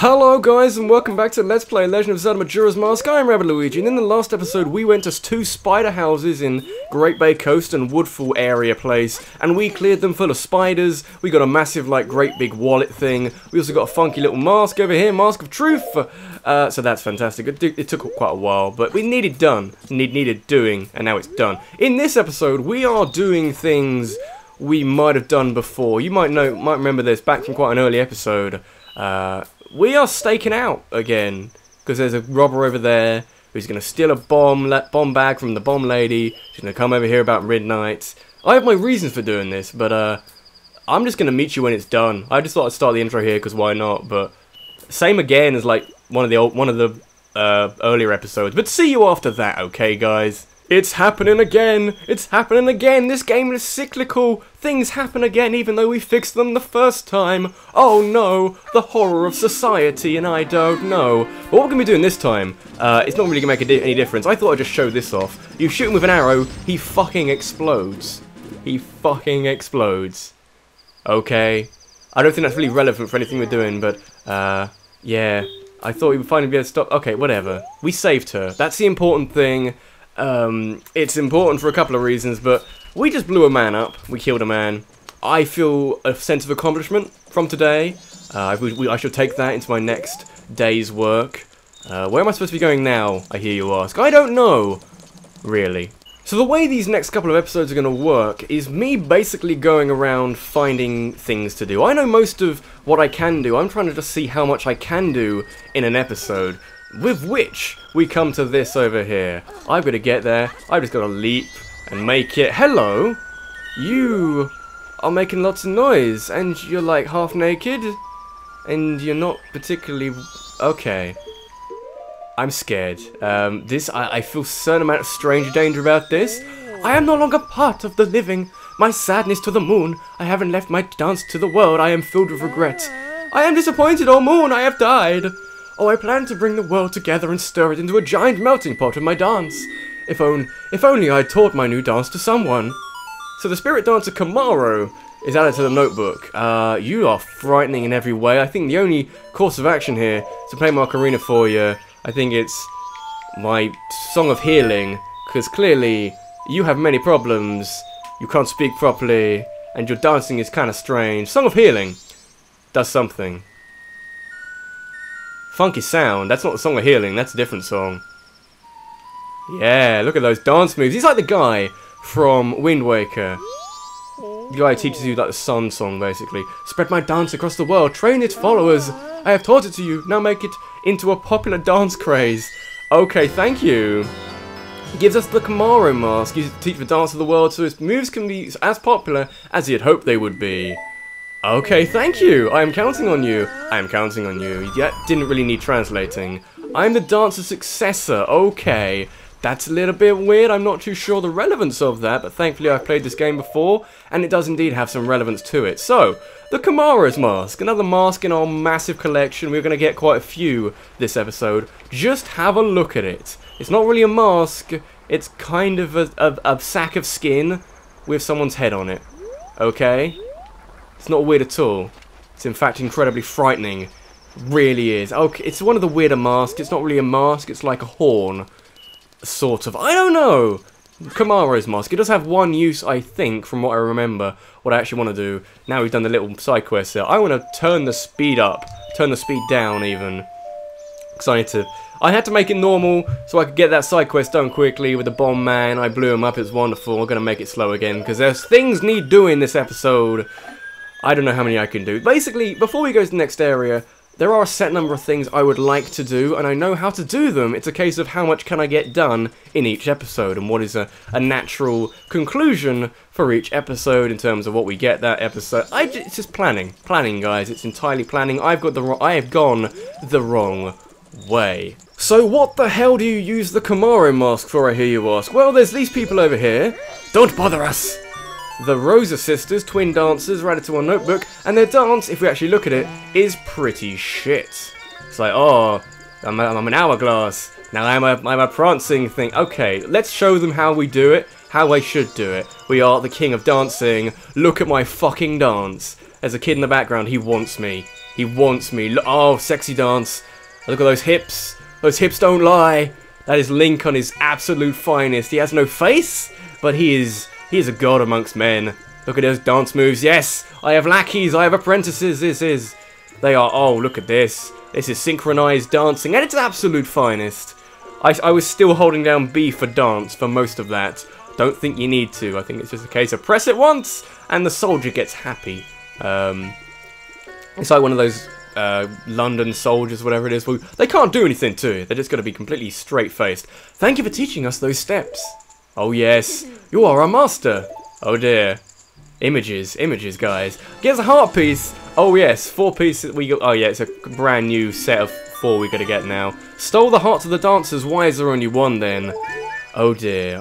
Hello guys and welcome back to Let's Play Legend of Zelda: Majora's Mask. I'm Rabbid Luigi, and in the last episode we went to two spider houses in Great Bay Coast and Woodfall area place, and we cleared them full of spiders. We got a massive like great big wallet thing. We also got a funky little mask over here, Mask of Truth. So that's fantastic. It took quite a while, but we needed doing, and now it's done. In this episode we are doing things we might have done before. You might remember this back from quite an early episode. We are staking out again, because there's a robber over there who's going to steal a bomb bag from the bomb lady. She's going to come over here about midnight. I have my reasons for doing this, but I'm just going to meet you when it's done. I just thought I'd start the intro here, because why not? But same again as like one of the earlier episodes. But see you after that, okay, guys? It's happening again! It's happening again! This game is cyclical! Things happen again even though we fixed them the first time! Oh no! The horror of society, and I don't know! But what we're gonna be doing this time, it's not really gonna make any difference. I thought I'd just show this off. You shoot him with an arrow, he fucking explodes. He fucking explodes. Okay. I don't think that's really relevant for anything we're doing, but, yeah. I thought we would finally be able to stop— okay, whatever. We saved her. That's the important thing. It's important for a couple of reasons, but we just blew a man up. We killed a man. I feel a sense of accomplishment from today. I shall take that into my next day's work. Where am I supposed to be going now, I hear you ask? I don't know, really. So the way these next couple of episodes are going to work is me basically going around finding things to do. I know most of what I can do. I'm trying to just see how much I can do in an episode. With which, we come to this over here. I've got to get there, I've just got to leap and make it. Hello! You are making lots of noise, and you're like half naked, and you're not particularly... okay. I'm scared. I feel a certain amount of strange danger about this. I am no longer part of the living. My sadness to the moon. I haven't left my dance to the world. I am filled with regret. I am disappointed, oh moon, I have died. Oh, I plan to bring the world together and stir it into a giant melting pot in my dance. If only I had taught my new dance to someone. So the spirit dancer Kamaro is added to the notebook. You are frightening in every way. I think the only course of action here is to play my ocarina for you. I think it's my song of healing, because clearly you have many problems. You can't speak properly, and your dancing is kind of strange. Song of healing does something. Funky sound. That's not the Song of Healing, that's a different song. Yeah, look at those dance moves. He's like the guy from Wind Waker. The guy who teaches you like the sun song, basically. Spread my dance across the world, train its followers. I have taught it to you, now make it into a popular dance craze. Okay, thank you. He gives us the Kamaro mask, used to teach the dance of the world so his moves can be as popular as he had hoped they would be. Okay, thank you! I am counting on you! I am counting on you. Yeah, didn't really need translating. I'm the dancer's successor, okay. That's a little bit weird, I'm not too sure the relevance of that, but thankfully I've played this game before, and it does indeed have some relevance to it. So, the Kamaro's mask, another mask in our massive collection. We're going to get quite a few this episode. Just have a look at it. It's not really a mask, it's kind of a sack of skin with someone's head on it. Okay? It's not weird at all. It's in fact incredibly frightening. It really is. Okay, it's one of the weirder masks. It's not really a mask, it's like a horn. Sort of. I don't know! Kamaro's mask. It does have one use, I think, from what I remember. What I actually want to do. Now we've done the little side quest there. I want to turn the speed up. Turn the speed down, even. Because I had to make it normal so I could get that side quest done quickly with the bomb man. I blew him up. It's wonderful. I'm going to make it slow again. Because there's things need doing this episode. I don't know how many I can do. Basically, before we go to the next area, there are a set number of things I would like to do, and I know how to do them. It's a case of how much can I get done in each episode, and what is a natural conclusion for each episode in terms of what we get that episode. It's just planning. Planning, guys. It's entirely planning. I have gone the wrong way. So what the hell do you use the Kamaro mask for, I hear you ask? Well, there's these people over here. Don't bother us! The Rosa Sisters, twin dancers, are added to our notebook, and their dance, if we actually look at it, is pretty shit. It's like, oh, I'm an hourglass, now I'm a prancing thing. Okay, let's show them how we do it, how I should do it. We are the king of dancing. Look at my fucking dance. There's a kid in the background, he wants me. He wants me. Oh, sexy dance. Look at those hips. Those hips don't lie. That is Link on his absolute finest. He has no face, but he is a god amongst men. Look at those dance moves. Yes, I have lackeys. I have apprentices. They are... Oh, look at this. This is synchronized dancing at its absolute finest. I was still holding down B for dance for most of that. Don't think you need to. I think it's just a case of press it once and the soldier gets happy. It's like one of those London soldiers, whatever it is. Well, they can't do anything to it. They're just going to be completely straight-faced. Thank you for teaching us those steps. Oh, yes. You are our master. Oh, dear. Images. Images, guys. Give us a heart piece. Oh, yes. 4 pieces. We got, oh, yeah. It's a brand new set of 4 we're going to get now. Stole the hearts of the dancers. Why is there only one, then? Oh, dear.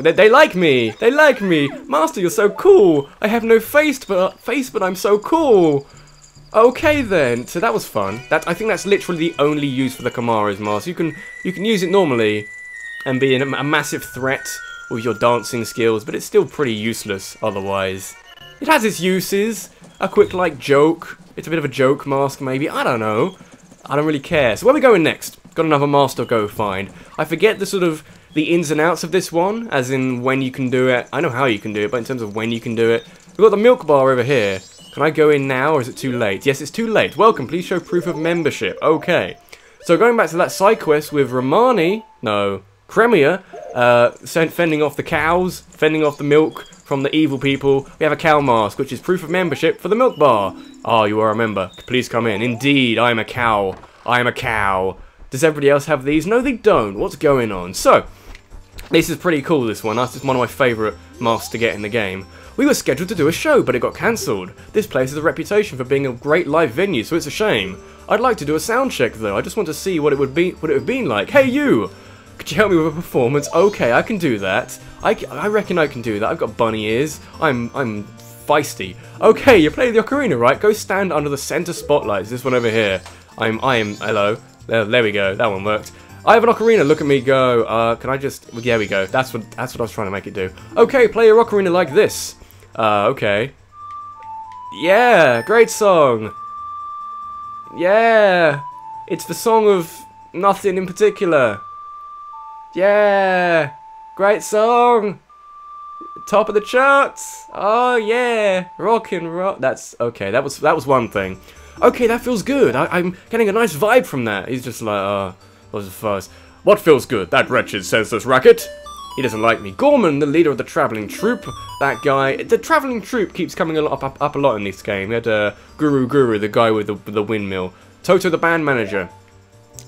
They like me. They like me. Master, you're so cool. I have no face, but I'm so cool. Okay, then. So that was fun. That I think that's literally the only use for the Kamaro's mask. You can use it normally and be a massive threat with your dancing skills, but it's still pretty useless otherwise. It has its uses. A quick, like, joke. It's a bit of a joke mask, maybe. I don't know. I don't really care. So where are we going next? Got another mask to go find. I forget the sort of the ins and outs of this one, as in when you can do it. I know how you can do it, but in terms of when you can do it. We've got the milk bar over here. Can I go in now, or is it too late? Yes, it's too late. Welcome, please show proof of membership. Okay. So going back to that side quest with Romani, no, Kremia, fending off the cows, fending off the milk from the evil people. We have a cow mask, which is proof of membership for the milk bar. Oh, you are a member. Please come in. Indeed, I am a cow. I am a cow. Does everybody else have these? No, they don't. What's going on? So, this is pretty cool, this one. That's one of my favourite masks to get in the game. We were scheduled to do a show, but it got cancelled. This place has a reputation for being a great live venue, so it's a shame. I'd like to do a sound check, though. I just want to see what it would have been like. Hey, you! Could you help me with a performance? Okay, I can do that. I reckon I can do that. I've got bunny ears. I'm feisty. Okay, you play the ocarina, right? Go stand under the center spotlights. This one over here. Hello. There we go. That one worked. I have an ocarina, look at me go. Can I just... Well, there we go. That's what I was trying to make it do. Okay, play your ocarina like this. Okay. Yeah, great song. Yeah. It's the song of nothing in particular. Yeah. Great song. Top of the charts. Oh, yeah. Rock and roll. That's... Okay, that was one thing. Okay, that feels good. I'm getting a nice vibe from that. He's just like, was the first. What feels good? That wretched, senseless racket. He doesn't like me. Gorman, the leader of the travelling troupe. That guy. The travelling troupe keeps coming up a lot in this game. He had Guru, the guy with the windmill. Toto, the band manager.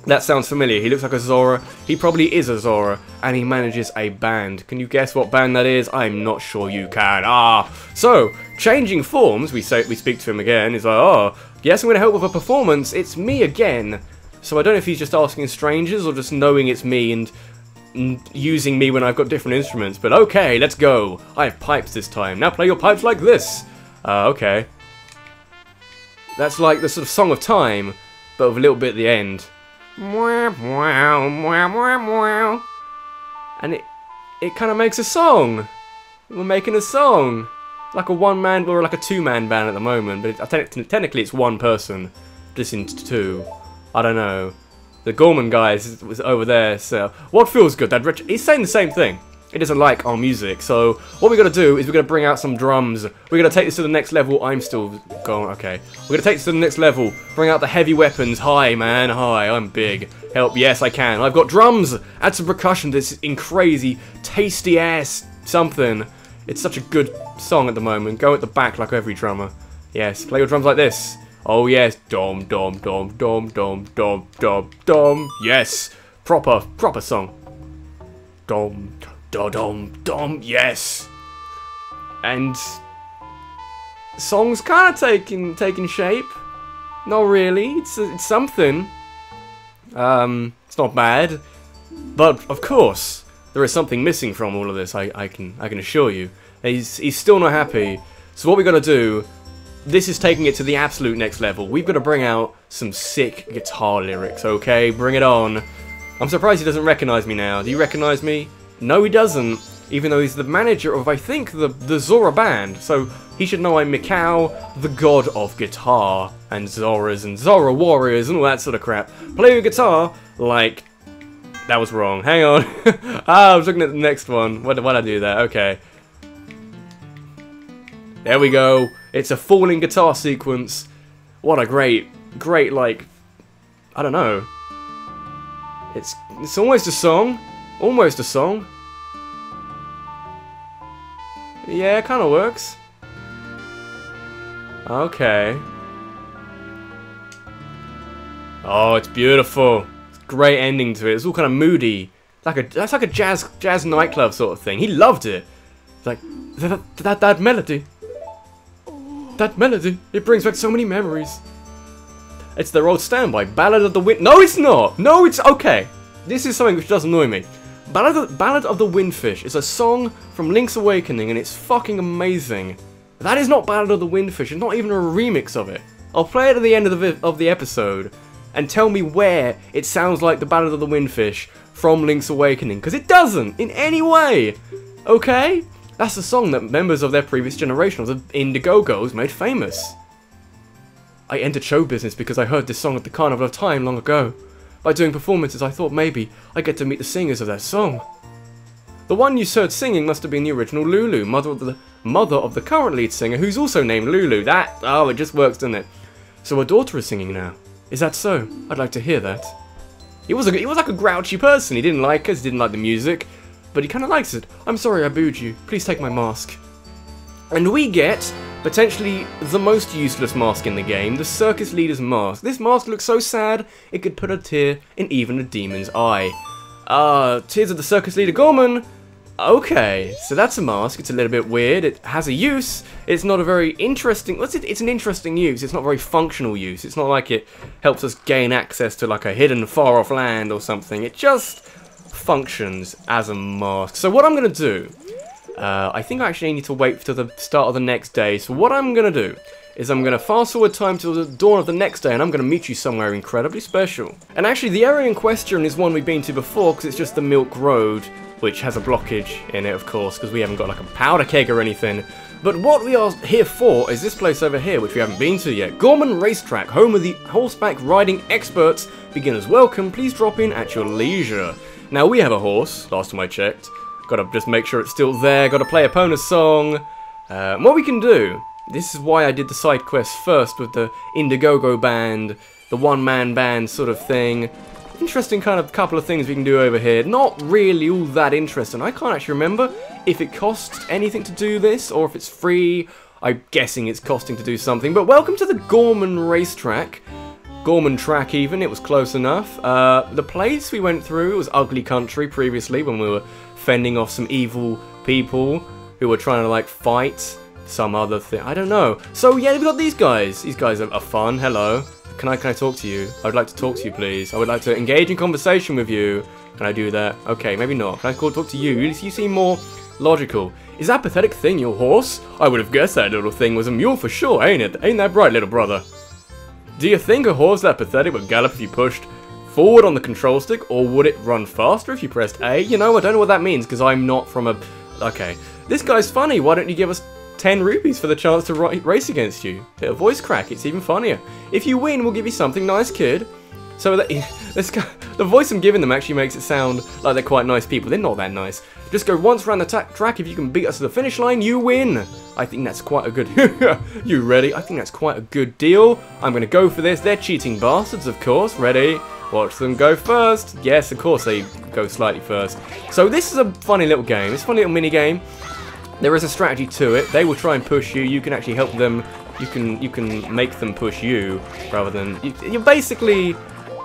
That sounds familiar. He looks like a Zora. He probably is a Zora. And he manages a band. Can you guess what band that is? I'm not sure you can. Ah. So, changing forms. We speak to him again. He's like, oh, yes, I'm going to help with a performance. It's me again. So I don't know if he's just asking strangers or just knowing it's me and using me when I've got different instruments. But okay, let's go. I have pipes this time. Now play your pipes like this. Okay. That's like the sort of Song of Time, but with a little bit at the end. And it kind of makes a song. We're making a song. Like a one-man or like a two-man band at the moment, but technically it's one person. Just in two. I don't know. The Gorman guy was over there, so... What feels good? That Rich... He's saying the same thing. He doesn't like our music, so... What we're going to do is we're going to bring out some drums. We're going to take this to the next level. I'm still... Gone. Okay. We're going to take this to the next level. Bring out the heavy weapons. Hi, man. Hi. I'm big. Help. Yes, I can. I've got drums. Add some percussion. This is in crazy, tasty-ass something. It's such a good song at the moment. Go at the back like every drummer. Yes. Play your drums like this. Oh yes, dom dom dom dom dom dom dom dom. Yes, proper song. Dom dom dom dom. Yes, and song's kind of taking shape. Not really. It's something. It's not bad, but of course there is something missing from all of this. I can assure you. He's still not happy. So what we gotta do? This is taking it to the absolute next level. We've got to bring out some sick guitar lyrics, okay? Bring it on. I'm surprised he doesn't recognize me now. Do you recognize me? No, he doesn't. even though he's the manager of, I think, the Zora band. So he should know I'm Mikau, the god of guitar, and Zoras and Zora warriors and all that sort of crap. Play your guitar like... That was wrong. Hang on. I was looking at the next one. Why'd I do that? Okay. There we go. It's a falling guitar sequence. What a great, like... I don't know. It's almost a song. Almost a song. Yeah, it kind of works. Okay. Oh, it's beautiful. It's a great ending to it. It's all kind of moody. That's like a jazz nightclub sort of thing. He loved it. It's like that melody. That melody. It brings back so many memories. It's their old standby, Ballad of the Wind. No, it's not. No, it's okay. This is something which does annoy me. Ballad of the Windfish is a song from Link's Awakening, and it's fucking amazing. That is not Ballad of the Windfish. It's not even a remix of it. I'll play it at the end of the episode, and tell me where it sounds like the Ballad of the Windfish from Link's Awakening, because it doesn't in any way. Okay, that's the song that members of their previous generation of the Indigo-Go's made famous. I entered show business because I heard this song at the Carnival of Time long ago. By doing performances, I thought maybe I'd get to meet the singers of that song. The one you heard singing must have been the original Lulu, mother of the current lead singer, who's also named Lulu. That, oh, it just works, doesn't it? So her daughter is singing now. Is that so? I'd like to hear that. He was like a grouchy person. He didn't like us, didn't like the music, but he kind of likes it. I'm sorry I booed you. Please take my mask. And we get... potentially the most useless mask in the game, the Circus Leader's Mask. This mask looks so sad, it could put a tear in even a demon's eye. Tears of the Circus Leader Gorman? Okay, so that's a mask. It's a little bit weird. It has a use. It's not a very interesting... It's an interesting use. It's not a very functional use. It's not like it helps us gain access to like a hidden far-off land or something. It just functions as a mask. So what I'm going to do... I think I actually need to wait till the start of the next day, so what I'm going to do is I'm going to fast forward time till the dawn of the next day, and I'm going to meet you somewhere incredibly special. And actually, the area in question is one we've been to before, because it's just the Milk Road, which has a blockage in it, of course, because we haven't got like a powder keg or anything. But what we are here for is this place over here, which we haven't been to yet. Gorman Racetrack, home of the horseback riding experts. Beginners welcome, please drop in at your leisure. Now, we have a horse, last time I checked. Gotta just make sure it's still there, gotta play a Epona song. What we can do, this is why I did the side quest first with the Indigo-Go band, the one-man band sort of thing. Interesting kind of couple of things we can do over here. Not really all that interesting. I can't actually remember if it costs anything to do this or if it's free. I'm guessing it's costing to do something, but welcome to the Gorman Racetrack. Gorman track even, it was close enough. The place we went through was Ugly Country previously when we were fending off some evil people who were trying to like fight some other thing. I don't know. So yeah, we've got these guys. These guys are fun. Hello. Can I talk to you? I would like to talk to you, please. I would like to engage in conversation with you. Can I do that? Okay, maybe not. Can I talk to you? You seem more logical. Is that pathetic thing your horse? I would have guessed that little thing was a mule for sure, ain't it? Ain't that right, little brother? Do you think a horse that pathetic would gallop if you pushed forward on the control stick, or would it run faster if you pressed A? You know, I don't know what that means, because I'm not from a... Okay. This guy's funny, why don't you give us 10 rupees for the chance to race against you? Bit of voice crack, it's even funnier. If you win, we'll give you something nice, kid. So that... this guy, the voice I'm giving them actually makes it sound like they're quite nice people. They're not that nice. Just go once around the track, if you can beat us to the finish line, you win! I think that's quite a good... You ready? I think that's quite a good deal. I'm gonna go for this. They're cheating bastards, of course. Ready? Watch them go first. Yes, of course they go slightly first. So this is a funny little game. It's a funny little mini-game. There is a strategy to it. They will try and push you. You can actually help them. You can make them push you rather than... You're basically...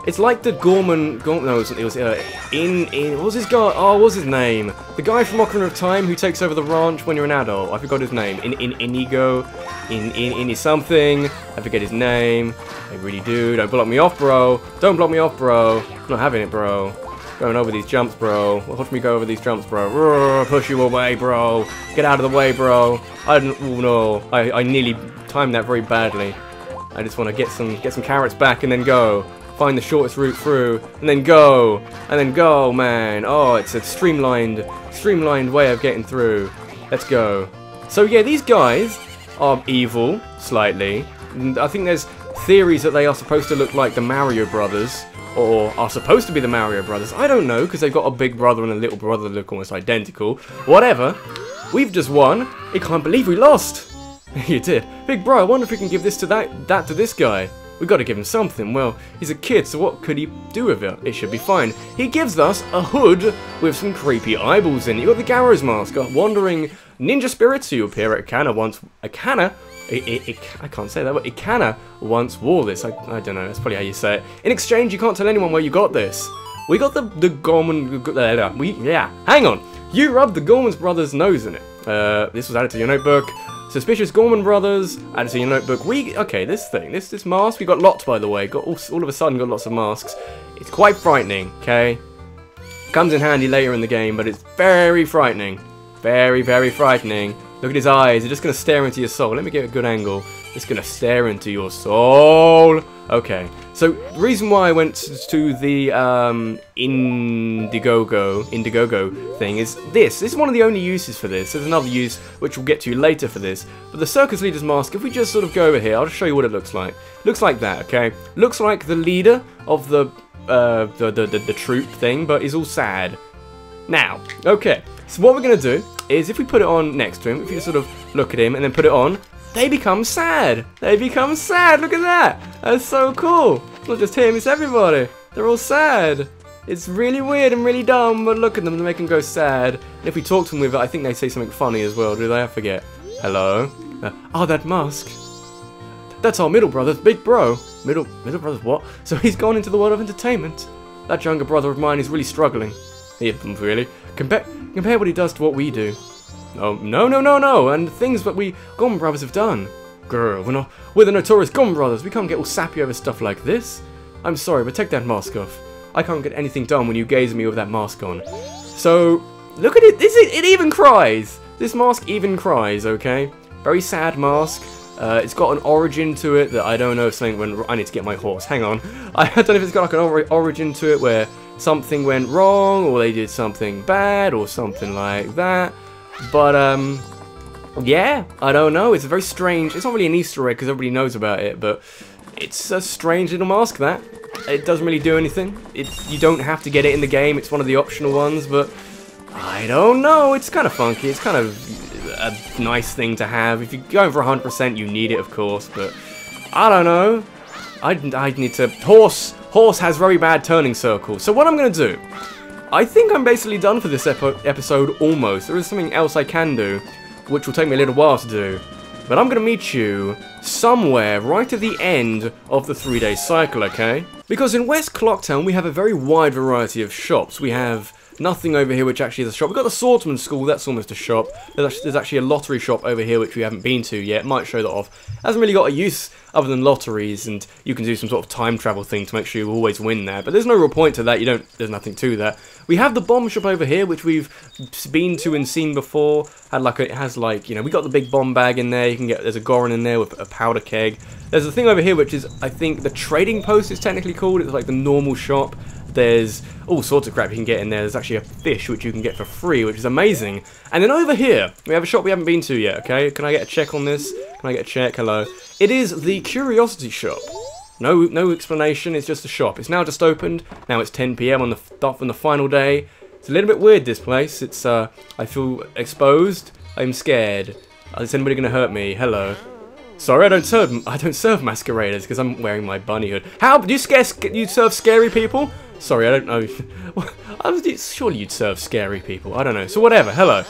It's like the Gorman no, it was what was his guy? Oh, what was his name? The guy from Ocarina of Time who takes over the ranch when you're an adult. I forgot his name. Inigo, something. I forget his name. I really do. Don't block me off, bro. Don't block me off, bro. I'm not having it, bro. Going over these jumps, bro. Watch me go over these jumps, bro. Roar, push you away, bro. Get out of the way, bro. I nearly timed that very badly. I just want to get some carrots back and then go. find the shortest route through, and then go, man. Oh, it's a streamlined way of getting through. Let's go. So yeah, these guys are evil, slightly. I think there's theories that they are supposed to look like the Mario Brothers, or are supposed to be the Mario Brothers. I don't know, because they've got a big brother and a little brother that look almost identical. Whatever. We've just won. I can't believe we lost. You did. Big bro, I wonder if we can give this to that to this guy. We've got to give him something. Well, he's a kid, so what could he do with it? It should be fine. He gives us a hood with some creepy eyeballs in it. You've got the Garrow's mask, got wandering ninja spirits who appear at Ikana once. I can't say that, but Ikana once wore this. I don't know, that's probably how you say it. In exchange, you can't tell anyone where you got this. We got the Gorman... hang on. You rubbed the Gorman Brothers' nose in it. This was added to your notebook. Suspicious Gorman Brothers, added to your notebook. Okay, this mask, we got lots, by the way. Got all of a sudden got lots of masks. It's quite frightening, okay? Comes in handy later in the game, but it's very frightening. Very, very frightening. Look at his eyes, they're just gonna stare into your soul. Let me get a good angle. It's gonna stare into your soul. Okay, so the reason why I went to the Indigo-Go thing is this. This is one of the only uses for this. There's another use which we'll get to later for this. But the Circus Leader's Mask, if we just sort of go over here, I'll just show you what it looks like. Looks like that, okay? Looks like the leader of the troop thing, but is all sad. Now, okay, so what we're gonna do is if we put it on next to him, if you just sort of look at him and then put it on, they become sad! They become sad! Look at that! That's so cool! It's not just him, it's everybody! They're all sad! It's really weird and really dumb, but look at them, they make them go sad. And if we talk to them with it, I think they say something funny as well, do they? I forget. Hello? Oh, that mask! That's our middle brother, big bro! Middle brother's what? So he's gone into the world of entertainment! That younger brother of mine is really struggling. Yeah, really? Compare what he does to what we do. Oh, no, and the things that we Gorman Brothers have done. Girl, we're the notorious Gorman Brothers. We can't get all sappy over stuff like this. I'm sorry, but take that mask off. I can't get anything done when you gaze at me with that mask on. So, look at it. It even cries. This mask even cries, okay? Very sad mask. It's got an origin to it that I don't know if something went... I need to get my horse, hang on. I don't know if it's got like an origin to it where something went wrong or they did something bad or something like that. But, yeah, I don't know. It's a very strange... It's not really an Easter egg because everybody knows about it, but it's a strange little mask, that. It doesn't really do anything. You don't have to get it in the game. It's one of the optional ones, but I don't know. It's kind of funky. It's kind of a nice thing to have. If you're going for 100%, you need it, of course, but I don't know. I'd need to... Horse has very bad turning circles. So what I'm going to do... I think I'm basically done for this episode, almost. There is something else I can do, which will take me a little while to do. But I'm going to meet you somewhere right at the end of the 3-day cycle, okay? Because in West Clocktown, we have a very wide variety of shops. We have nothing over here which actually is a shop. We've got the Swordsman's School, that's almost a shop. There's actually a lottery shop over here which we haven't been to yet. Might show that off. Hasn't really got a use other than lotteries, and you can do some sort of time travel thing to make sure you always win there. But there's no real point to that. There's nothing to that. We have the bomb shop over here, which we've been to and seen before. We got the big bomb bag in there. There's a Goron in there with a powder keg. There's a thing over here which is, I think, the trading post is technically called. It's like the normal shop. There's all sorts of crap you can get in there. There's actually a fish which you can get for free, which is amazing. And then over here, we have a shop we haven't been to yet, okay? Can I get a check on this? Can I get a check? Hello. It is the Curiosity Shop. No explanation, it's just a shop. It's now just opened. Now it's 10 PM on the final day. It's a little bit weird, this place. It's, I feel exposed. I'm scared. Is anybody gonna hurt me? Hello. Sorry, I don't serve masqueraders because I'm wearing my bunny hood. How? You serve scary people? Sorry, I don't know. Surely you'd serve scary people. I don't know. So whatever. Hello.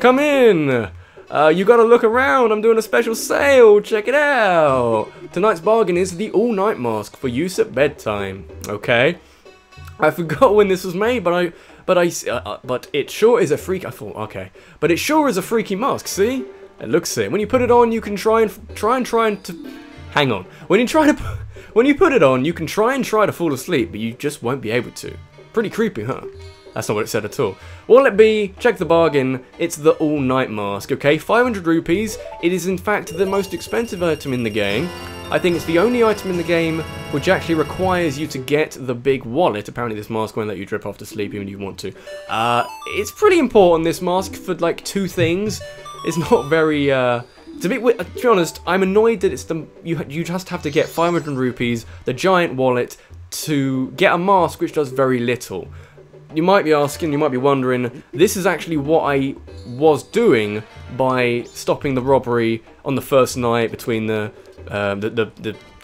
Come in. You gotta look around. I'm doing a special sale. Check it out. Tonight's bargain is the all-night mask for use at bedtime. Okay. I forgot when this was made, but it sure is a freak. I thought, okay, but it sure is a freaky mask. See? It looks sick. When you put it on, you can When you put it on, you can try to fall asleep, but you just won't be able to. Pretty creepy, huh? That's not what it said at all. What'll it be? Check the bargain. It's the all-night mask, okay? 500 rupees. It is, in fact, the most expensive item in the game. I think it's the only item in the game which actually requires you to get the big wallet. Apparently this mask won't let you drip off to sleep even if you want to. It's pretty important, this mask, for like two things. It's not very, it's a bit weird. To be honest, I'm annoyed that it's the, you just have to get 500 rupees, the giant wallet, to get a mask which does very little. You might be asking, you might be wondering, this is actually what I was doing by stopping the robbery on the first night between the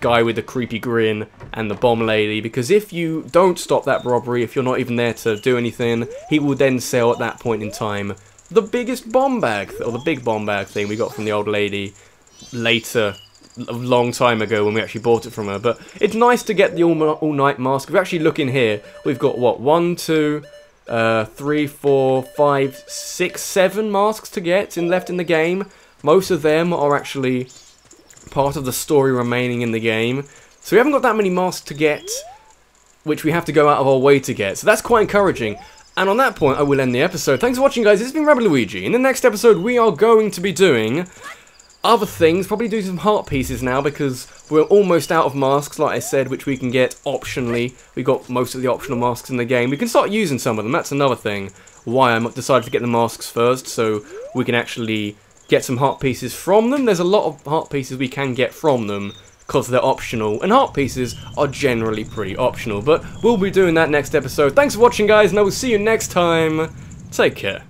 guy with the creepy grin and the bomb lady, because if you don't stop that robbery, if you're not even there to do anything, he will then sell at that point in time the biggest bomb bag, or the big bomb bag thing we got from the old lady later, a long time ago when we actually bought it from her. But it's nice to get the all-night mask. If you actually look in here, we've got, what, 1, 2, 3, 4, 5, 6, 7 masks to get left in the game. Most of them are actually part of the story remaining in the game. So we haven't got that many masks to get, which we have to go out of our way to get. So that's quite encouraging. And on that point, I will end the episode. Thanks for watching, guys. This has been Rabbid Luigi. In the next episode, we are going to be doing other things, probably do some heart pieces now, because we're almost out of masks, like I said, which we can get optionally. We got most of the optional masks in the game. We can start using some of them. That's another thing why I decided to get the masks first, so we can actually get some heart pieces from them. There's a lot of heart pieces we can get from them because they're optional, and heart pieces are generally pretty optional. But we'll be doing that next episode. Thanks for watching, guys, and I will see you next time. Take care.